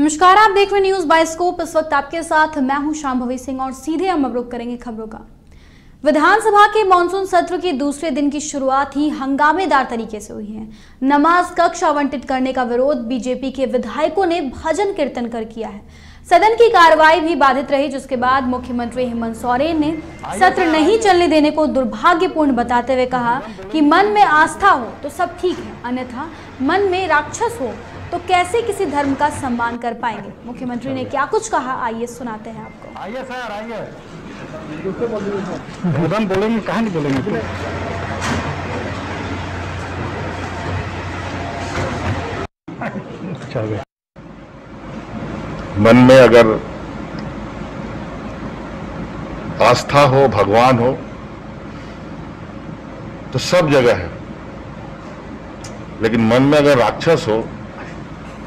नमस्कार, आप देख रहे हैं न्यूज़ स्कोप। इस वक्त आपके साथ मैं हूं श्याम सिंह और सीधे हम अवलोकन करेंगे खबरों का। विधानसभा के मॉनसून सत्र के दूसरे दिन की शुरुआत ही हंगामेदार तरीके से हुई है। नमाज कक्ष आवंटित करने का विरोध बीजेपी के विधायकों ने भजन कीर्तन कर किया है। सदन की कार्रवाई भी बाधित रही, जिसके बाद मुख्यमंत्री हेमंत सोरेन ने सत्र नहीं चलने देने को दुर्भाग्यपूर्ण बताते हुए कहा कि मन में आस्था हो तो सब ठीक है, अन्यथा मन में राक्षस हो तो कैसे किसी धर्म का सम्मान कर पाएंगे। मुख्यमंत्री ने क्या कुछ कहा, आइए सुनाते हैं आपको। आइए सर, आइए। बोलेंगे कहाँ नहीं बोलेंगे। मन में अगर आस्था हो, भगवान हो तो सब जगह है, लेकिन मन में अगर राक्षस हो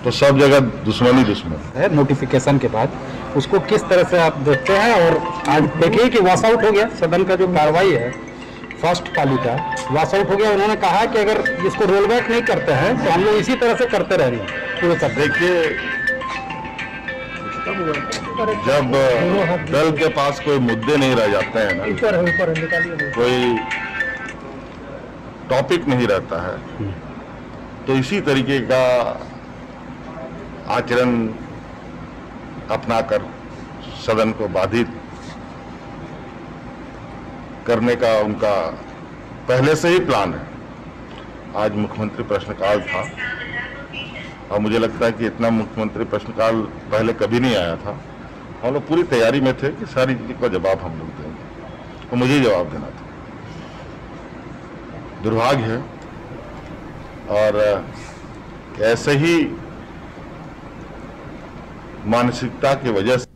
तो सब जगह दुश्मनी दुश्मन है। नोटिफिकेशन के बाद उसको किस तरह से आप देखते हैं, और आज देखिए कि वॉश आउट हो गया सदन का जो कार्रवाई है, फर्स्ट पाली का वॉश आउट हो गया। उन्होंने कहा कि अगर इसको रोल बैक नहीं करते हैं तो हम लोग इसी तरह से करते रहेंगे पूरे सब। देखिए, जब दल के पास कोई मुद्दे नहीं रह जाते हैं ना, कोई टॉपिक नहीं रहता है, तो इसी तरीके का आचरण अपनाकर सदन को बाधित करने का उनका पहले से ही प्लान है। आज मुख्यमंत्री प्रश्नकाल था और मुझे लगता है कि इतना मुख्यमंत्री प्रश्नकाल पहले कभी नहीं आया था। हम लोग पूरी तैयारी में थे कि सारी चीज़ का जवाब हम लोग देंगे, तो मुझे ही जवाब देना था। दुर्भाग्य है, और ऐसे ही मानसिकता की वजह से